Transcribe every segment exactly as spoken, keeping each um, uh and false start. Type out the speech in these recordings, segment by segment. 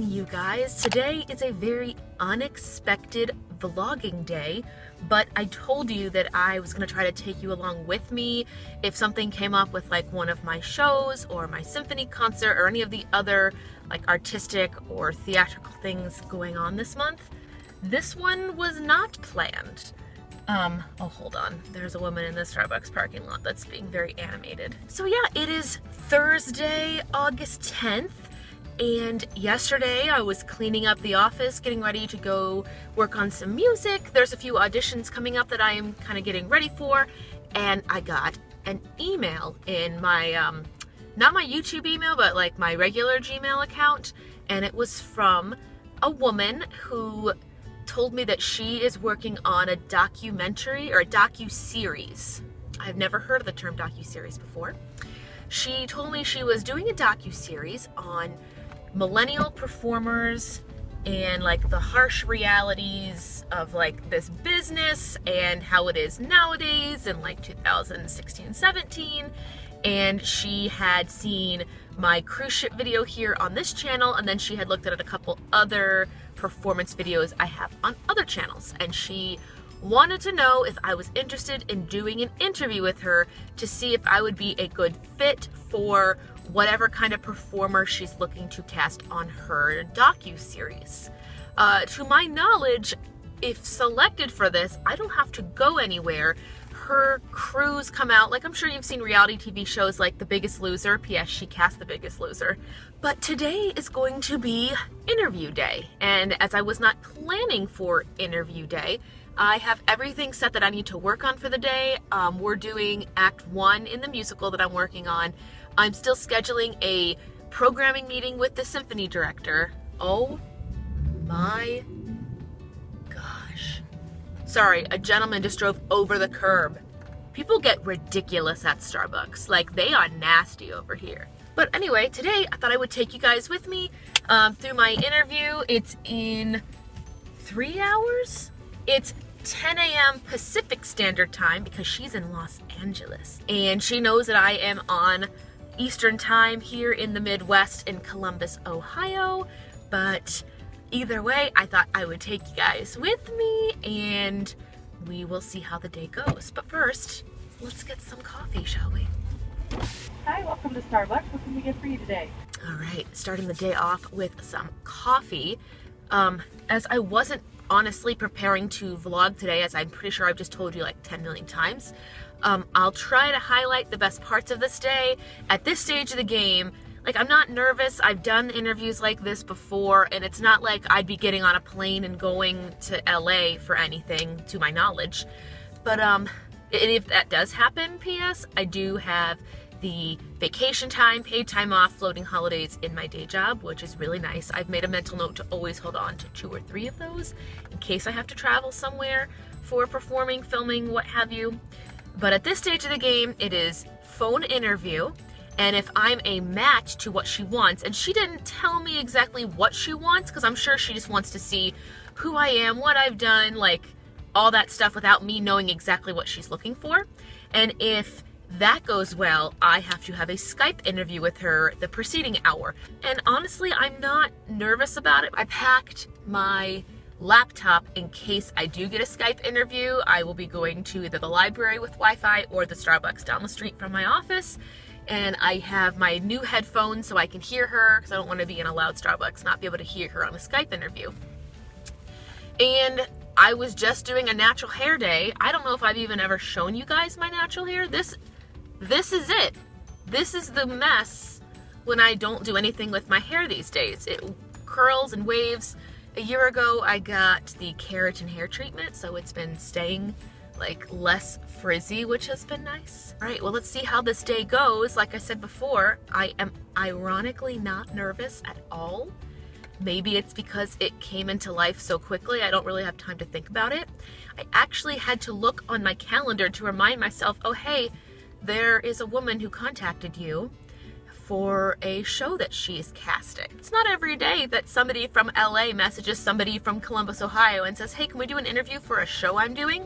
morning, you guys. Today is a very unexpected vlogging day, but I told you that I was going to try to take you along with me if something came up with like one of my shows or my symphony concert or any of the other like artistic or theatrical things going on this month. This one was not planned. Um, oh, hold on. There's a woman in the Starbucks parking lot that's being very animated. So yeah, it is Thursday, August tenth. And yesterday I was cleaning up the office, getting ready to go work on some music. There's a few auditions coming up that I am kind of getting ready for. And I got an email in my, um, not my YouTube email, but like my regular Gmail account. And it was from a woman who told me that she is working on a documentary or a docu-series. I've never heard of the term docu-series before. She told me she was doing a docu-series on millennial performers and like the harsh realities of like this business and how it is nowadays in like two thousand sixteen seventeen, and she had seen my cruise ship video here on this channel, and then she had looked at a couple other performance videos I have on other channels, and she wanted to know if I was interested in doing an interview with her to see if I would be a good fit for whatever kind of performer she's looking to cast on her docu-series. Uh, to my knowledge, if selected for this, I don't have to go anywhere. Her crews come out, like I'm sure you've seen reality T V shows like The Biggest Loser. P S she cast The Biggest Loser. But today is going to be interview day, and as I was not planning for interview day, I have everything set that I need to work on for the day. Um, we're doing act one in the musical that I'm working on. I'm still scheduling a programming meeting with the symphony director. Oh my gosh. Sorry, a gentleman just drove over the curb. People get ridiculous at Starbucks. Like, they are nasty over here. But anyway, today I thought I would take you guys with me um, through my interview. It's in three hours? It's ten A M Pacific Standard Time because she's in Los Angeles, and she knows that I am on Eastern Time here in the Midwest in Columbus, Ohio. But either way, I thought I would take you guys with me and we will see how the day goes. But first, let's get some coffee, shall we? Hi, welcome to Starbucks. What can we get for you today? All right, starting the day off with some coffee. Um, as I wasn't honestly preparing to vlog today, as I'm pretty sure I've just told you like ten million times, um, I'll try to highlight the best parts of this day. At this stage of the game, like, I'm not nervous. I've done interviews like this before, and it's not like I'd be getting on a plane and going to L A for anything, to my knowledge. But um, if that does happen, P S I do have the vacation time, paid time off, floating holidays in my day job, which is really nice. I've made a mental note to always hold on to two or three of those in case I have to travel somewhere for performing, filming, what have you. But at this stage of the game, it is phone interview, and if I'm a match to what she wants, and she didn't tell me exactly what she wants, because I'm sure she just wants to see who I am, what I've done, like all that stuff without me knowing exactly what she's looking for. And if that goes well, I have to have a Skype interview with her the preceding hour. And honestly, I'm not nervous about it. I packed my laptop in case I do get a Skype interview. I will be going to either the library with Wi-Fi or the Starbucks down the street from my office. And I have my new headphones so I can hear her, because I don't want to be in a loud Starbucks, not be able to hear her on a Skype interview. And I was just doing a natural hair day. I don't know if I've even ever shown you guys my natural hair. This This is it. This is the mess when I don't do anything with my hair these days. It curls and waves. A year ago, I got the keratin hair treatment, so it's been staying like less frizzy, which has been nice. All right, well, let's see how this day goes. Like I said before, I am ironically not nervous at all. Maybe it's because it came into life so quickly, I don't really have time to think about it. I actually had to look on my calendar to remind myself, oh, hey, there is a woman who contacted you for a show that she's casting. It's not every day that somebody from L A messages somebody from Columbus, Ohio and says, hey, can we do an interview for a show I'm doing?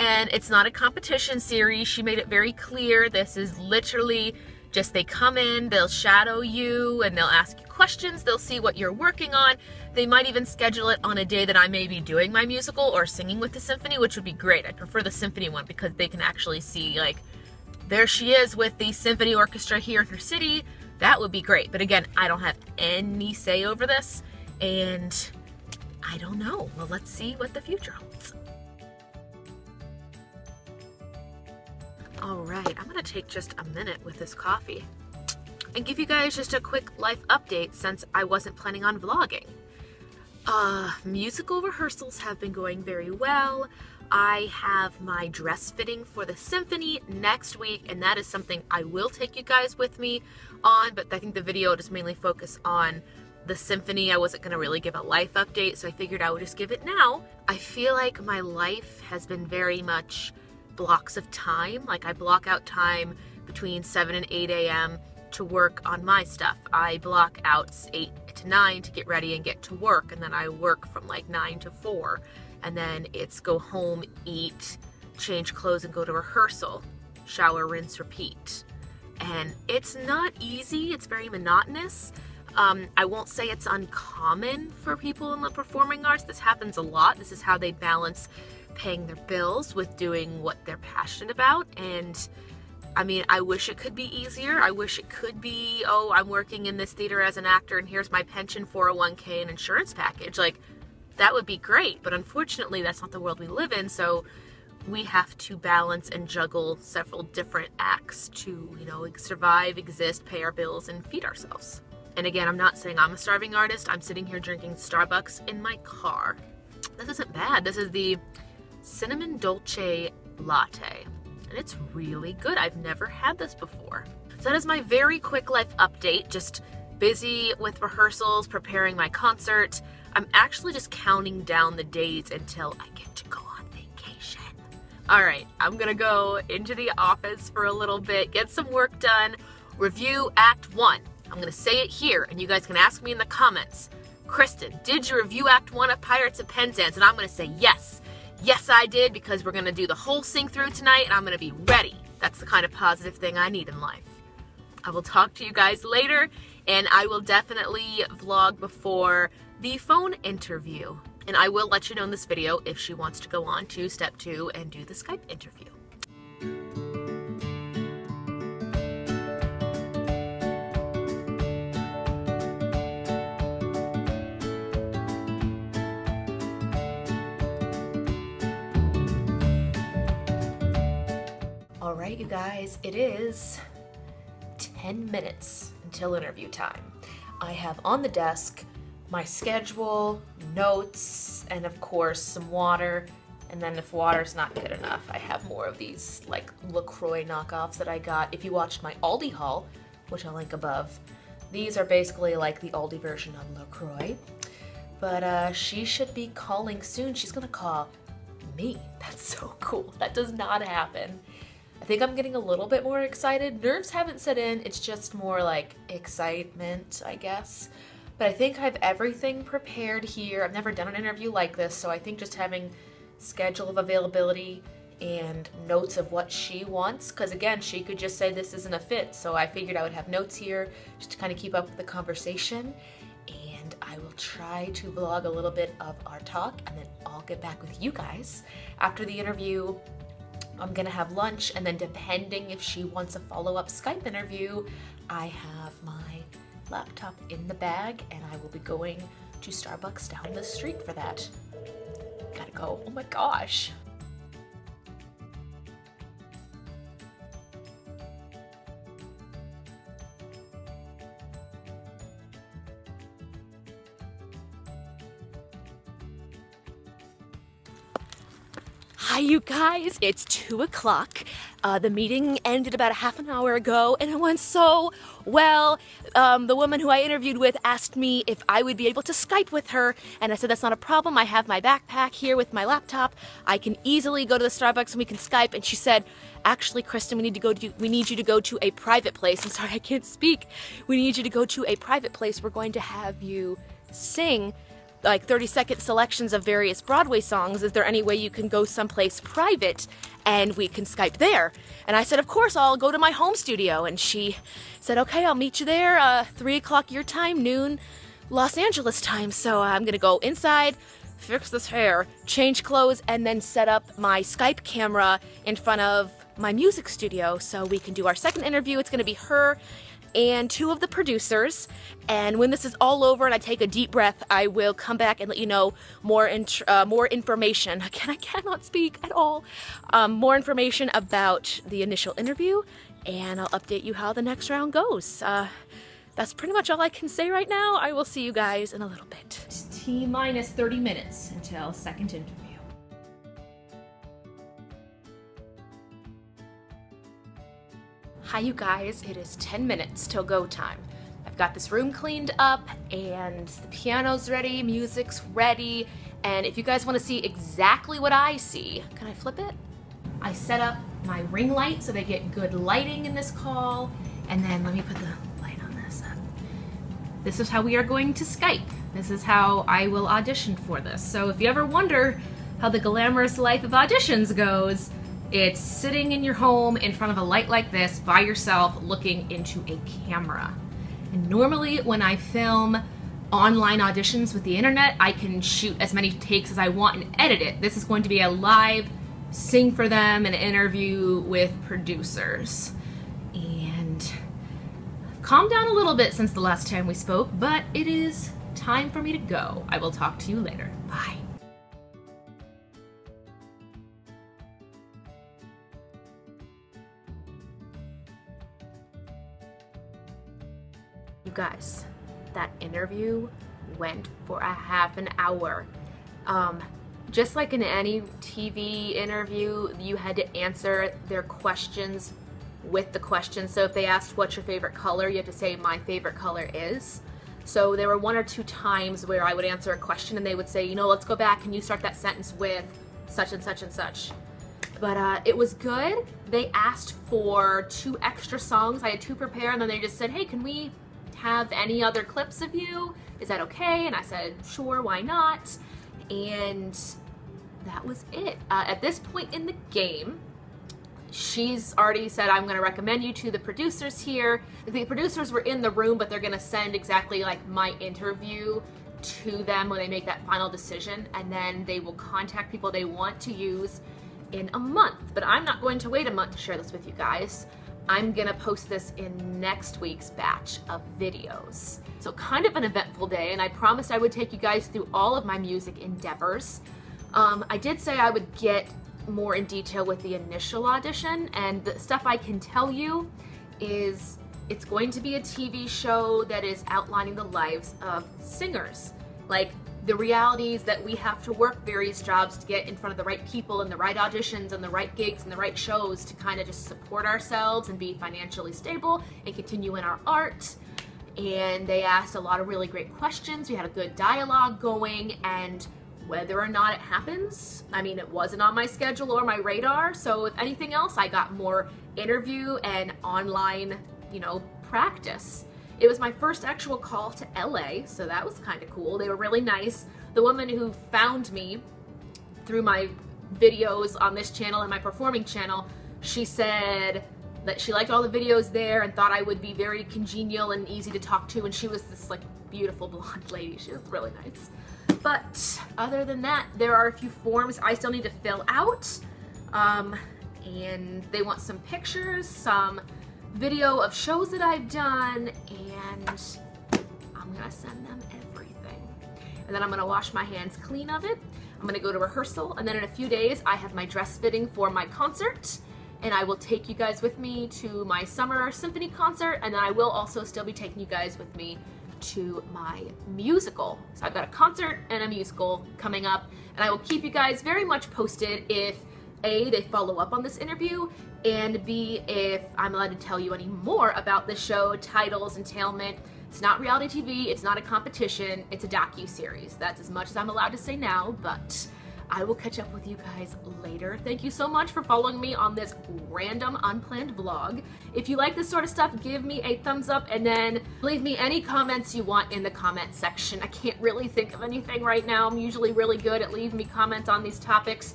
And it's not a competition series. She made it very clear. This is literally just, they come in, they'll shadow you, and they'll ask you questions. questions, they'll see what you're working on. They might even schedule it on a day that I may be doing my musical or singing with the symphony, which would be great. I prefer the symphony one because they can actually see, like, there she is with the symphony orchestra here in her city. That would be great. But again, I don't have any say over this, and I don't know. Well, let's see what the future holds. All right, I'm gonna take just a minute with this coffee and give you guys just a quick life update since I wasn't planning on vlogging. Uh, musical rehearsals have been going very well. I have my dress fitting for the symphony next week, and that is something I will take you guys with me on, but I think the video just mainly focused on the symphony. I wasn't gonna really give a life update, so I figured I would just give it now. I feel like my life has been very much blocks of time. Like, I block out time between seven and eight A M to work on my stuff. I block out eight to nine to get ready and get to work, and then I work from like nine to four, and then it's go home, eat, change clothes and go to rehearsal, shower, rinse, repeat. And it's not easy, it's very monotonous. Um, I won't say it's uncommon for people in the performing arts. This happens a lot. This is how they balance paying their bills with doing what they're passionate about. And I mean, I wish it could be easier. I wish it could be, oh, I'm working in this theater as an actor and here's my pension, four oh one K, and insurance package. Like, that would be great, but unfortunately that's not the world we live in, so we have to balance and juggle several different acts to, you know, survive, exist, pay our bills, and feed ourselves. And again, I'm not saying I'm a starving artist. I'm sitting here drinking Starbucks in my car. This isn't bad. This is the Cinnamon Dolce Latte, and it's really good. I've never had this before. So that is my very quick life update. Just busy with rehearsals, preparing my concert. I'm actually just counting down the days until I get to go on vacation. All right, I'm gonna go into the office for a little bit, get some work done, review Act One. I'm gonna say it here, and you guys can ask me in the comments. Kristen, did you review Act One of Pirates of Penzance? And I'm gonna say yes. Yes, I did, because we're gonna do the whole sing through tonight, and I'm gonna be ready. That's the kind of positive thing I need in life. I will talk to you guys later, and I will definitely vlog before the phone interview. And I will let you know in this video if she wants to go on to step two and do the Skype interview. All right, you guys, it is ten minutes until interview time. I have on the desk my schedule, notes, and of course some water. And then if water's not good enough, I have more of these like LaCroix knockoffs that I got. If you watched my Aldi haul, which I'll link above, these are basically like the Aldi version of LaCroix. But uh, she should be calling soon. She's gonna call me. That's so cool. That does not happen. I think I'm getting a little bit more excited. Nerves haven't set in. It's just more like excitement, I guess. But I think I have everything prepared here. I've never done an interview like this, so I think just having schedule of availability and notes of what she wants, because again, she could just say this isn't a fit, so I figured I would have notes here just to kind of keep up with the conversation, and I will try to vlog a little bit of our talk, and then I'll get back with you guys. After the interview, I'm gonna have lunch, and then depending if she wants a follow-up Skype interview, I have my laptop in the bag, and I will be going to Starbucks down the street for that. Gotta go. Oh my gosh. Hi, you guys. It's two o'clock. Uh, the meeting ended about a half an hour ago, and it went so well. Um, the woman who I interviewed with asked me if I would be able to Skype with her, and I said that's not a problem. I have my backpack here with my laptop. I can easily go to the Starbucks and we can Skype. And she said, actually, Kristen, we need to go to we need you to go to a private place. I'm sorry, I can't speak. We need you to go to a private place. We're going to have you sing like thirty second selections of various Broadway songs. Is there any way you can go someplace private and we can Skype there? And I said, of course, I'll go to my home studio. And she said, okay, I'll meet you there, uh, three o'clock your time, noon Los Angeles time. So uh, I'm gonna go inside, fix this hair, change clothes, and then set up my Skype camera in front of my music studio so we can do our second interview. It's gonna be her and two of the producers, and when this is all over and I take a deep breath, I will come back and let you know more int uh, more information. Again, I cannot speak at all. Um, more information about the initial interview, and I'll update you how the next round goes. Uh, that's pretty much all I can say right now. I will see you guys in a little bit. T minus thirty minutes until second interview. Hi you guys, it is ten minutes till go time. I've got this room cleaned up and the piano's ready, music's ready, and if you guys want to see exactly what I see, can I flip it? I set up my ring light so they get good lighting in this call, and then let me put the light on this up. This is how we are going to Skype. This is how I will audition for this. So if you ever wonder how the glamorous life of auditions goes, it's sitting in your home in front of a light like this by yourself looking into a camera. And normally when I film online auditions with the internet, I can shoot as many takes as I want and edit it. This is going to be a live sing for them, an interview with producers. And I've calmed down a little bit since the last time we spoke, but it is time for me to go. I will talk to you later. Bye. Guys, that interview went for a half an hour. Um, just like in any T V interview, you had to answer their questions with the question. So if they asked what's your favorite color, you have to say my favorite color is. So there were one or two times where I would answer a question and they would say, you know, let's go back and you start that sentence with such and such and such. But uh, it was good. They asked for two extra songs. I had two prepared and then they just said, hey, can we have any other clips of you? Is that okay? And I said, sure, why not? And that was it. Uh, at this point in the game, she's already said, I'm gonna recommend you to the producers here. The producers were in the room, but they're gonna send exactly like my interview to them when they make that final decision. And then they will contact people they want to use in a month. But I'm not going to wait a month to share this with you guys. I'm gonna post this in next week's batch of videos. So kind of an eventful day, and I promised I would take you guys through all of my music endeavors. Um, I did say I would get more in detail with the initial audition, and the stuff I can tell you is it's going to be a T V show that is outlining the lives of singers. Like the realities that we have to work various jobs to get in front of the right people and the right auditions and the right gigs and the right shows to kind of just support ourselves and be financially stable and continue in our art. And they asked a lot of really great questions. We had a good dialogue going, and whether or not it happens, I mean, it wasn't on my schedule or my radar. So if anything else, I got more interview and online, you know, practice. It was my first actual call to L A, so that was kind of cool. They were really nice. The woman who found me through my videos on this channel and my performing channel, she said that she liked all the videos there and thought I would be very congenial and easy to talk to, and she was this like beautiful blonde lady. She was really nice. But other than that, there are a few forms I still need to fill out, um, and they want some pictures, some video of shows that I've done, and I'm gonna send them everything. And then I'm gonna wash my hands clean of it. I'm gonna go to rehearsal, and then in a few days I have my dress fitting for my concert, and I will take you guys with me to my summer symphony concert, and then I will also still be taking you guys with me to my musical. So I've got a concert and a musical coming up, and I will keep you guys very much posted if A, they follow up on this interview, and B, if I'm allowed to tell you any more about the show, titles, entailment. It's not reality T V, it's not a competition, it's a docu-series. That's as much as I'm allowed to say now, but I will catch up with you guys later. Thank you so much for following me on this random unplanned vlog. If you like this sort of stuff, give me a thumbs up, and then leave me any comments you want in the comment section. I can't really think of anything right now. I'm usually really good at leaving me comments on these topics.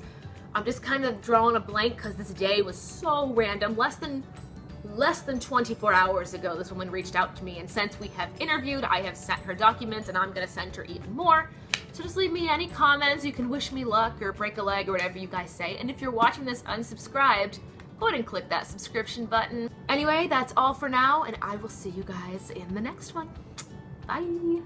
I'm just kind of drawing a blank because this day was so random. Less than less than twenty-four hours ago, this woman reached out to me, and since we have interviewed, I have sent her documents, and I'm gonna send her even more. So just leave me any comments. You can wish me luck or break a leg or whatever you guys say. And if you're watching this unsubscribed, go ahead and click that subscription button. Anyway, that's all for now, and I will see you guys in the next one. Bye.